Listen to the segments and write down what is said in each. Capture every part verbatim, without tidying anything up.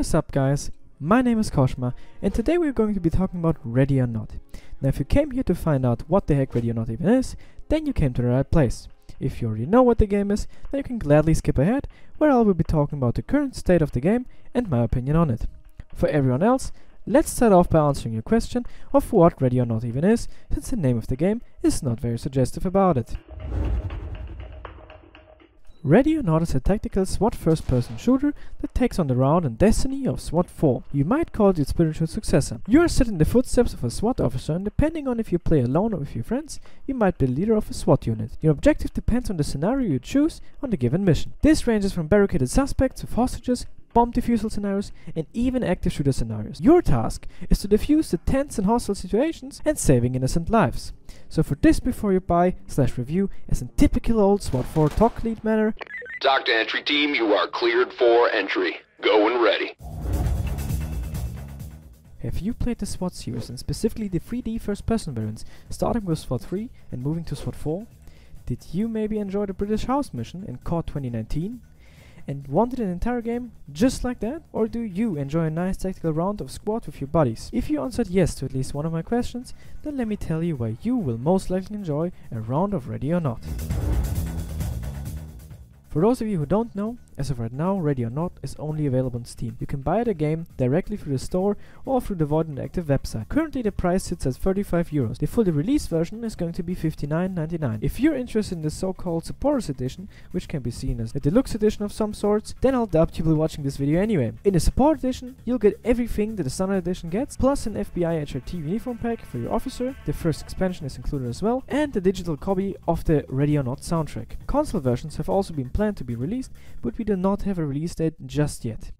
is up, guys? My name is k zero shmar, and today we're going to be talking about Ready or Not. Now, if you came here to find out what the heck Ready or Not even is, then you came to the right place. If you already know what the game is, then you can gladly skip ahead, where I will be talking about the current state of the game and my opinion on it. For everyone else, let's start off by answering your question of what Ready or Not even is, since the name of the game is not very suggestive about it. Ready or Not is a tactical SWAT first-person shooter that takes on the round and destiny of SWAT four. You might call it your spiritual successor. You are set in the footsteps of a SWAT officer, and depending on if you play alone or with your friends, you might be the leader of a SWAT unit. Your objective depends on the scenario you choose on the given mission. This ranges from barricaded suspects to hostages, bomb defusal scenarios, and even active shooter scenarios. Your task is to defuse the tense and hostile situations and saving innocent lives. So for this before you buy slash review, as in typical old SWAT four talk lead manner, Doctor Entry Team, you are cleared for entry. Go and ready. Have you played the SWAT series, and specifically the three D first person variants, starting with SWAT three and moving to SWAT four? Did you maybe enjoy the British House mission in C O D twenty nineteen? And wanted an entire game just like that? Or do you enjoy a nice tactical round of Squad with your buddies? If you answered yes to at least one of my questions, then let me tell you why you will most likely enjoy a round of Ready or Not. For those of you who don't know, as of right now, Ready or Not is only available on Steam. You can buy the game directly through the store or through the Void Interactive website. Currently the price sits at thirty-five euros. The fully released version is going to be fifty-nine ninety-nine. If you're interested in the so-called Supporters Edition, which can be seen as a deluxe edition of some sorts, then I'll doubt you'll be watching this video anyway. In the Support Edition, you'll get everything that the Standard Edition gets, plus an F B I H R T uniform pack for your officer, the first expansion is included as well, and a digital copy of the Ready or Not soundtrack. Console versions have also been planned to be released, but we do not have a release date just yet.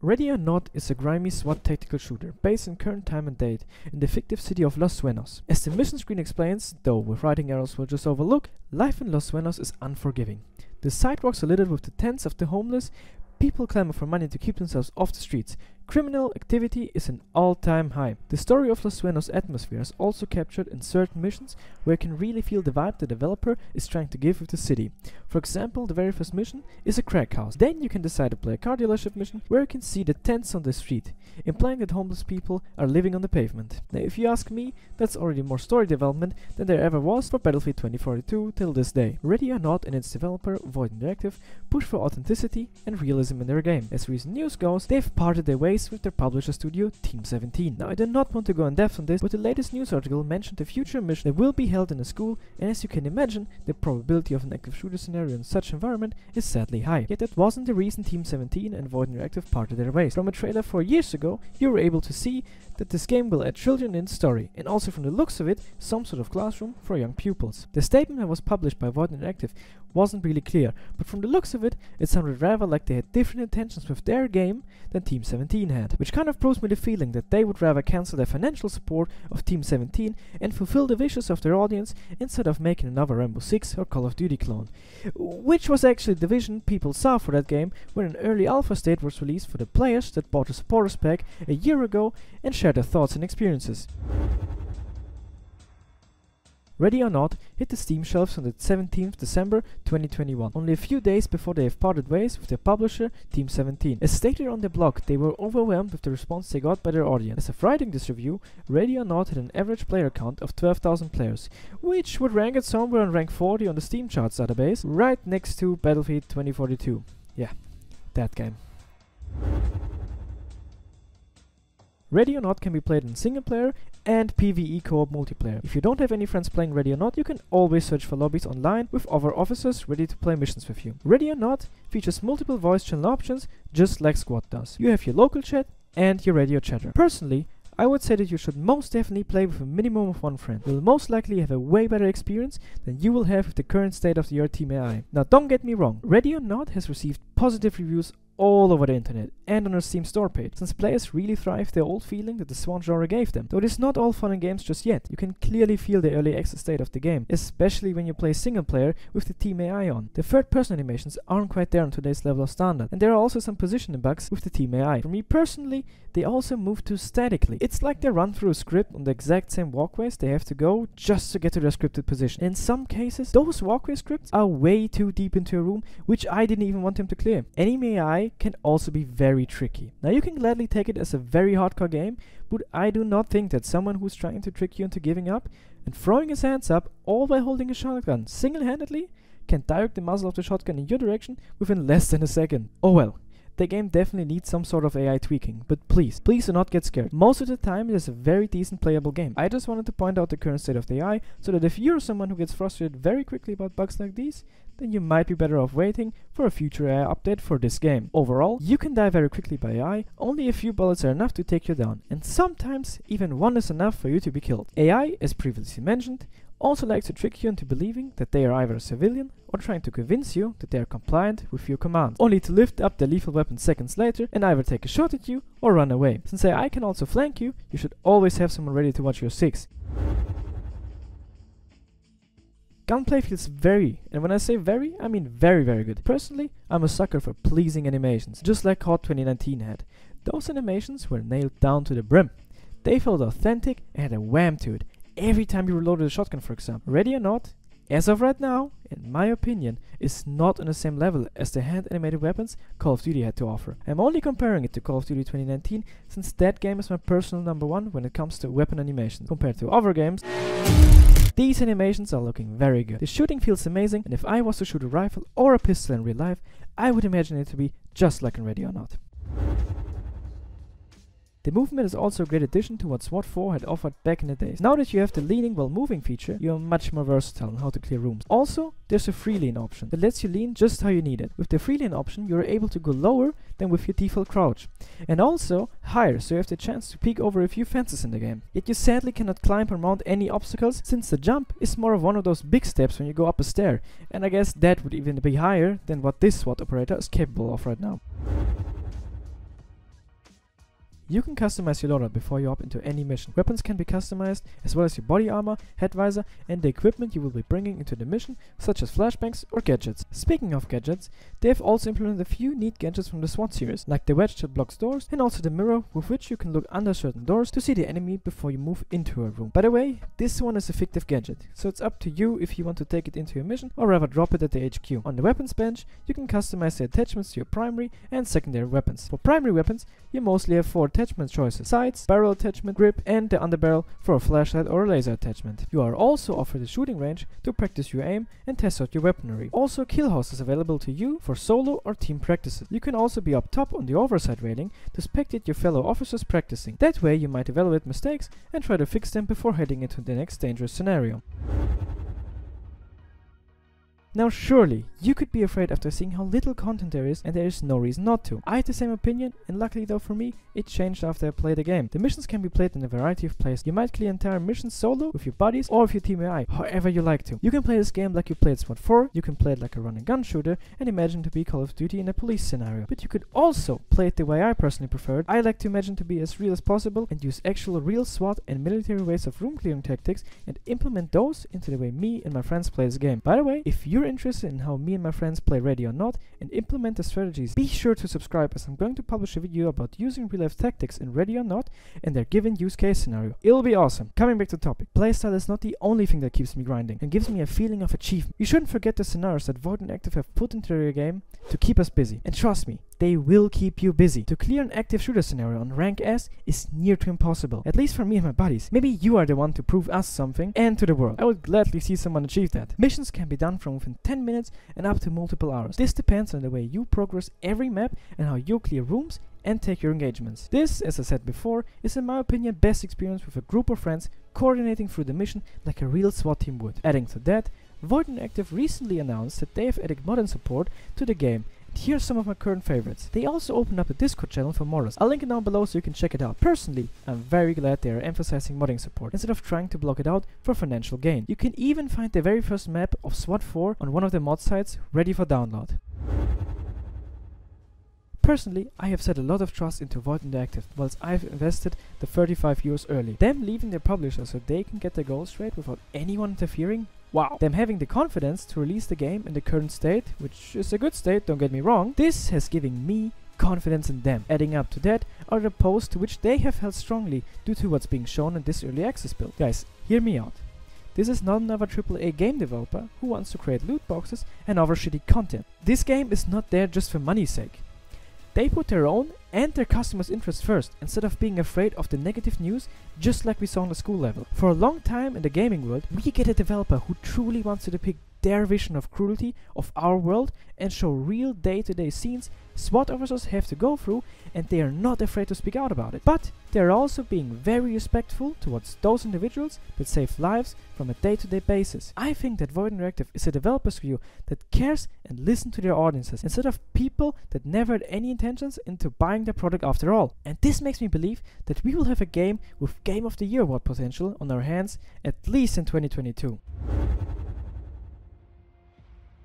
Ready or Not is a grimy SWAT tactical shooter based in current time and date in the fictive city of Los Sueños. As the mission screen explains, though with writing errors we'll just overlook, life in Los Sueños is unforgiving. The sidewalks are littered with the tents of the homeless, people clamor for money to keep themselves off the streets, criminal activity is an all-time high. The story of Los Sueños' atmosphere is also captured in certain missions where you can really feel the vibe the developer is trying to give with the city. For example, the very first mission is a crack house. Then you can decide to play a car dealership mission where you can see the tents on the street, implying that homeless people are living on the pavement. Now if you ask me, that's already more story development than there ever was for Battlefield twenty forty-two till this day. Ready or Not and its developer Void Interactive push for authenticity and realism in their game. As recent news goes, they've parted their ways with their publisher studio Team seventeen. Now I do not want to go in depth on this, but the latest news article mentioned a future mission that will be held in a school, and as you can imagine, the probability of an active shooter scenario in such environment is sadly high. Yet that wasn't the reason Team seventeen and Void Interactive parted their ways. From a trailer four years ago, you were able to see that this game will add children in the story, and also from the looks of it, some sort of classroom for young pupils. The statement that was published by Void Interactive wasn't really clear, but from the looks of it, it sounded rather like they had different intentions with their game than Team seventeen had, which kind of proves me the feeling that they would rather cancel their financial support of Team seventeen and fulfill the wishes of their audience instead of making another Rainbow six or Call of Duty clone, which was actually the vision people saw for that game when an early alpha state was released for the players that bought the supporters pack a year ago and shared their thoughts and experiences. Ready or Not hit the Steam shelves on the seventeenth of December twenty twenty-one, only a few days before they have parted ways with their publisher Team seventeen. As stated on their blog, they were overwhelmed with the response they got by their audience. As of writing this review, Ready or Not had an average player count of twelve thousand players, which would rank it somewhere on rank forty on the Steam charts database, right next to Battlefield twenty forty-two. Yeah, that game. Ready or Not can be played in single player and PvE co-op multiplayer. If you don't have any friends playing Ready or Not, you can always search for lobbies online with other officers ready to play missions with you. Ready or Not features multiple voice channel options just like Squad does. You have your local chat and your radio chatter. Personally, I would say that you should most definitely play with a minimum of one friend. You'll most likely have a way better experience than you will have with the current state of your team A I. Now don't get me wrong, Ready or Not has received positive reviews all over the internet and on our Steam store page, since players really thrive the old feeling that the SWAT genre gave them. Though it is not all fun and games just yet, you can clearly feel the early access state of the game, especially when you play single player with the team A I on. The third person animations aren't quite there on today's level of standard, and there are also some positioning bugs with the team A I. For me personally, they also move too statically. It's like they run through a script on the exact same walkways they have to go just to get to their scripted position. In some cases, those walkway scripts are way too deep into a room, which I didn't even want them to clear. Anime A I can also be very tricky. Now you can gladly take it as a very hardcore game, but I do not think that someone who's trying to trick you into giving up and throwing his hands up all while holding a shotgun single-handedly can direct the muzzle of the shotgun in your direction within less than a second. Oh well. The game definitely needs some sort of A I tweaking, but please, please do not get scared. Most of the time it is a very decent playable game. I just wanted to point out the current state of the A I, so that if you're someone who gets frustrated very quickly about bugs like these, then you might be better off waiting for a future A I update for this game. Overall, you can die very quickly by A I, only a few bullets are enough to take you down, and sometimes even one is enough for you to be killed. A I, as previously mentioned, also likes to trick you into believing that they are either a civilian or trying to convince you that they are compliant with your commands, only to lift up their lethal weapon seconds later and either take a shot at you or run away. Since A I can also flank you, you should always have someone ready to watch your six. Gunplay feels very, and when I say very, I mean very very good. Personally, I'm a sucker for pleasing animations, just like C O D twenty nineteen had. Those animations were nailed down to the brim. They felt authentic and had a wham to it. Every time you reloaded a shotgun, for example. Ready or Not, as of right now, in my opinion, is not on the same level as the hand animated weapons Call of Duty had to offer. I'm only comparing it to Call of Duty twenty nineteen, since that game is my personal number one when it comes to weapon animation. Compared to other games, these animations are looking very good. The shooting feels amazing, and if I was to shoot a rifle or a pistol in real life, I would imagine it to be just like in Ready or Not. The movement is also a great addition to what SWAT four had offered back in the days. Now that you have the leaning while moving feature, you are much more versatile on how to clear rooms. Also, there's a free lean option that lets you lean just how you need it. With the free lean option, you are able to go lower than with your default crouch, and also higher, so you have the chance to peek over a few fences in the game. Yet you sadly cannot climb or mount any obstacles, since the jump is more of one of those big steps when you go up a stair, and I guess that would even be higher than what this SWAT operator is capable of right now. You can customize your loadout before you opt into any mission. Weapons can be customized, as well as your body armor, head visor, and the equipment you will be bringing into the mission, such as flashbangs or gadgets. Speaking of gadgets, they have also implemented a few neat gadgets from the SWAT series, like the wedge that blocks doors, and also the mirror with which you can look under certain doors to see the enemy before you move into a room. By the way, this one is a fictive gadget, so it's up to you if you want to take it into your mission or rather drop it at the H Q. On the weapons bench, you can customize the attachments to your primary and secondary weapons. For primary weapons, you mostly have four attachments. Attachment choices: sights, barrel attachment, grip, and the underbarrel for a flashlight or a laser attachment. You are also offered a shooting range to practice your aim and test out your weaponry. Also, kill house is available to you for solo or team practices. You can also be up top on the oversight railing to spectate your fellow officers practicing. That way you might evaluate mistakes and try to fix them before heading into the next dangerous scenario. Now surely, you could be afraid after seeing how little content there is, and there is no reason not to. I had the same opinion, and luckily though for me, it changed after I played the game. The missions can be played in a variety of places. You might clear entire missions solo, with your buddies, or with your team A I, however you like to. You can play this game like you played SWAT four, you can play it like a run and gun shooter, and imagine it to be Call of Duty in a police scenario. But you could also play it the way I personally preferred. I like to imagine to be as real as possible, and use actual real SWAT and military ways of room clearing tactics, and implement those into the way me and my friends play this game. By the way, if you're interested in how me and my friends play Ready or Not and implement the strategies, be sure to subscribe, as I'm going to publish a video about using real-life tactics in Ready or Not and their given use case scenario. It'll be awesome. Coming back to the topic, playstyle is not the only thing that keeps me grinding and gives me a feeling of achievement. You shouldn't forget the scenarios that Void Interactive have put into their game to keep us busy. And trust me, they will keep you busy. To clear an active shooter scenario on rank S is near to impossible, at least for me and my buddies. Maybe you are the one to prove us something and to the world. I would gladly see someone achieve that. Missions can be done from within ten minutes and up to multiple hours. This depends on the way you progress every map and how you clear rooms and take your engagements. This, as I said before, is in my opinion best experience with a group of friends coordinating through the mission like a real SWAT team would. Adding to that, Void Interactive recently announced that they have added modern support to the game. Here are some of my current favorites. They also opened up a Discord channel for modders. I'll link it down below so you can check it out. Personally, I'm very glad they are emphasizing modding support instead of trying to block it out for financial gain. You can even find the very first map of SWAT four on one of the mod sites ready for download. Personally, I have set a lot of trust into Void Interactive, whilst I've invested the thirty-five euros early. Them leaving their publisher so they can get their goals straight without anyone interfering? Wow. Them having the confidence to release the game in the current state, which is a good state, don't get me wrong, this has given me confidence in them. Adding up to that are the posts to which they have held strongly due to what's being shown in this early access build. Guys, hear me out. This is not another triple A game developer who wants to create loot boxes and other shitty content. This game is not there just for money's sake. They put their own and their customers' interests first, instead of being afraid of the negative news, just like we saw on the school level. For a long time in the gaming world, we get a developer who truly wants to depict their vision of cruelty of our world and show real day-to-day scenes SWAT officers have to go through, and they are not afraid to speak out about it. But they are also being very respectful towards those individuals that save lives from a day-to-day basis. I think that Void Interactive is a developer's view that cares and listens to their audiences, instead of people that never had any intentions into buying their product after all. And this makes me believe that we will have a game with Game of the Year award potential on our hands, at least in twenty twenty-two.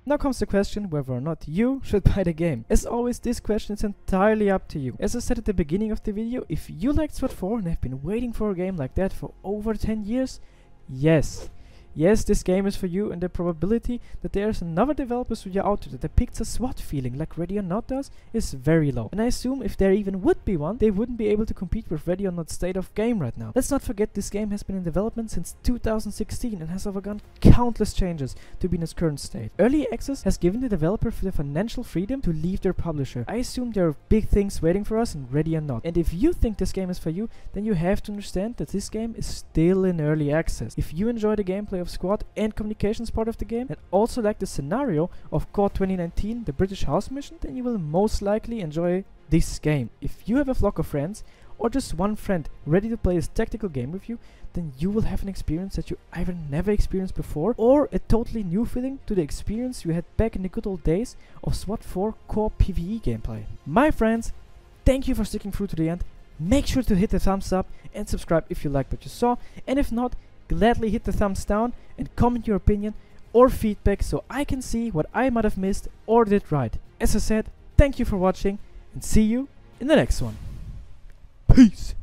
Now comes the question whether or not you should buy the game. As always, this question is entirely up to you. As I said at the beginning of the video, if you liked SWAT four and have been waiting for a game like that for over ten years, yes. Yes, this game is for you, and the probability that there is another developer studio out there that depicts a SWAT feeling like Ready or Not does is very low. And I assume if there even would be one, they wouldn't be able to compete with Ready or Not's state of game right now. Let's not forget this game has been in development since two thousand sixteen and has undergone countless changes to be in its current state. Early access has given the developer the financial freedom to leave their publisher. I assume there are big things waiting for us in Ready or Not. And if you think this game is for you, then you have to understand that this game is still in early access. If you enjoy the gameplay of Squad and communications part of the game, and also like the scenario of C O D twenty nineteen, the British House Mission, then you will most likely enjoy this game. If you have a flock of friends, or just one friend ready to play this tactical game with you, then you will have an experience that you either never experienced before, or a totally new feeling to the experience you had back in the good old days of SWAT four core PvE gameplay. My friends, thank you for sticking through to the end. Make sure to hit the thumbs up and subscribe if you liked what you saw, and if not, gladly hit the thumbs down and comment your opinion or feedback so I can see what I might have missed or did right. As I said, thank you for watching and see you in the next one. Peace!